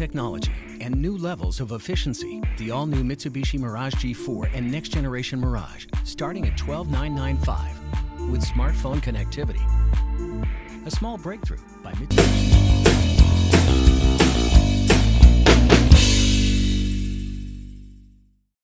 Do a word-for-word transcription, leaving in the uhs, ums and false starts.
technology and new levels of efficiency, the all-new Mitsubishi Mirage G four and next-generation Mirage, starting at twelve thousand nine hundred ninety-five dollars with smartphone connectivity. A small breakthrough by Mitsubishi.